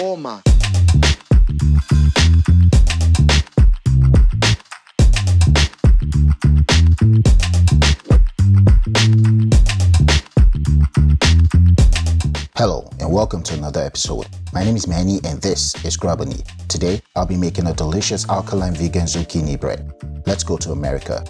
warmer. Hello and welcome to another episode. My name is Manny and this is Grubanny. Today I'll be making a delicious alkaline vegan zucchini bread. Let's go to America.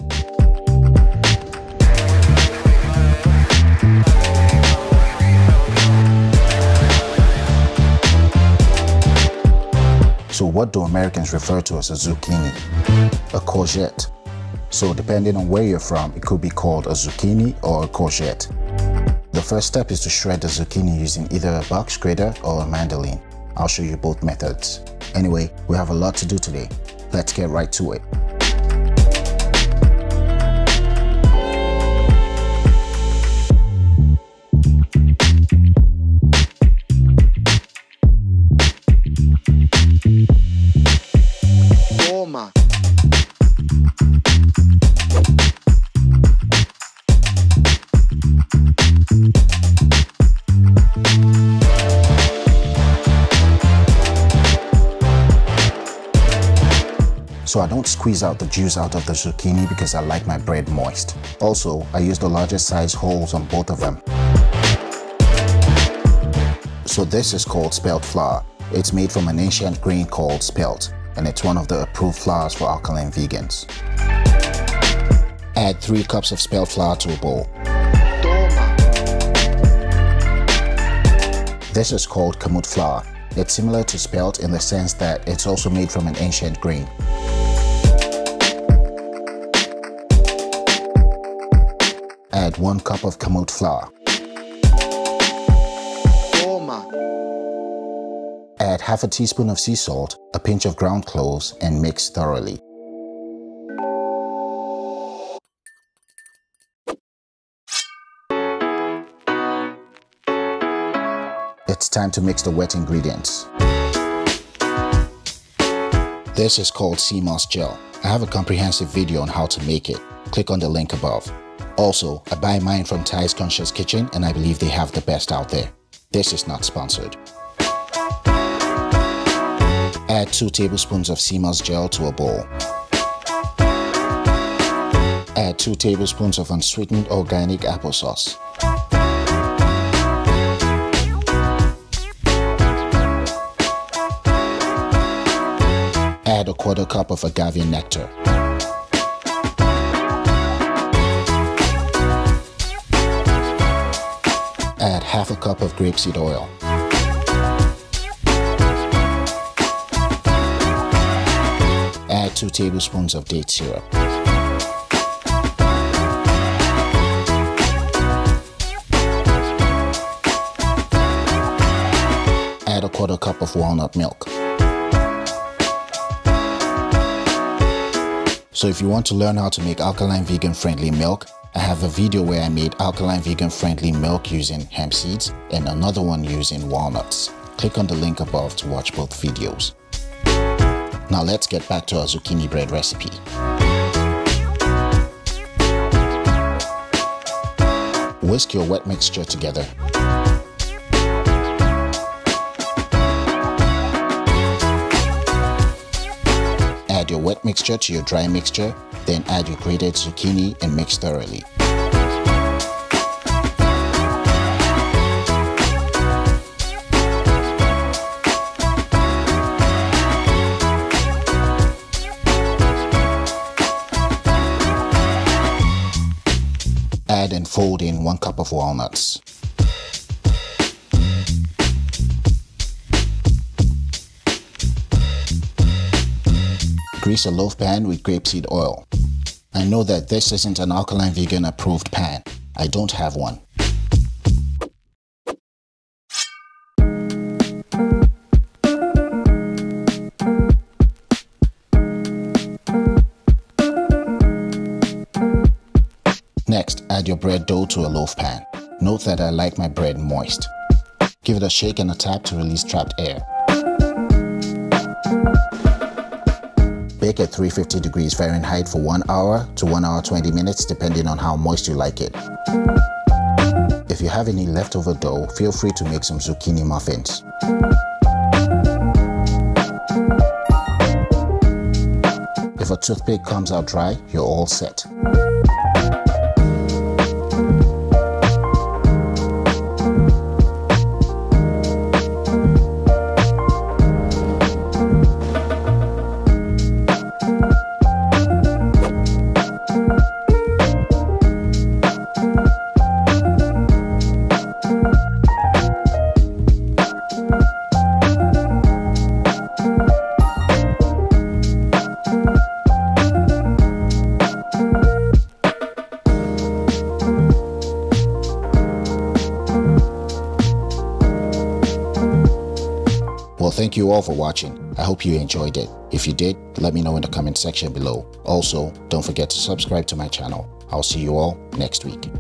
So what do Americans refer to as a zucchini? A courgette. So depending on where you're from, it could be called a zucchini or a courgette. The first step is to shred the zucchini using either a box grater or a mandolin. I'll show you both methods. Anyway, we have a lot to do today. Let's get right to it. So I don't squeeze out the juice out of the zucchini because I like my bread moist. Also, I use the largest size holes on both of them. So this is called spelt flour. It's made from an ancient grain called spelt, and it's one of the approved flours for alkaline vegans. Add 3 cups of spelt flour to a bowl. This is called Kamut flour. It's similar to spelt in the sense that it's also made from an ancient grain. Add 1 cup of Kamut flour. Add half a teaspoon of sea salt, a pinch of ground cloves, and mix thoroughly. It's time to mix the wet ingredients. This is called sea moss gel. I have a comprehensive video on how to make it. Click on the link above. Also, I buy mine from Ty's Conscious Kitchen and I believe they have the best out there. This is not sponsored. Add 2 tablespoons of sea moss gel to a bowl. Add 2 tablespoons of unsweetened organic applesauce. Add a 1/4 cup of agave nectar. Add half a cup of grapeseed oil. Add 2 tablespoons of date syrup. Add a 1/4 cup of walnut milk. So if you want to learn how to make alkaline vegan friendly milk, I have a video where I made alkaline vegan friendly milk using hemp seeds and another one using walnuts. Click on the link above to watch both videos. Now let's get back to our zucchini bread recipe. Whisk your wet mixture together. Add your wet mixture to your dry mixture, then add your grated zucchini and mix thoroughly. Add and fold in 1 cup of walnuts. Grease a loaf pan with grapeseed oil. I know that this isn't an alkaline vegan approved pan. I don't have one. Next, add your bread dough to a loaf pan. Note that I like my bread moist. Give it a shake and a tap to release trapped air. Bake at 350 degrees Fahrenheit for 1 hour to 1 hour 20 minutes depending on how moist you like it. If you have any leftover dough, feel free to make some zucchini muffins. a toothpick comes out dry, you're all set. Thank you all for watching. I hope you enjoyed it. If you did, let me know in the comment section below. Also, don't forget to subscribe to my channel. I'll see you all next week.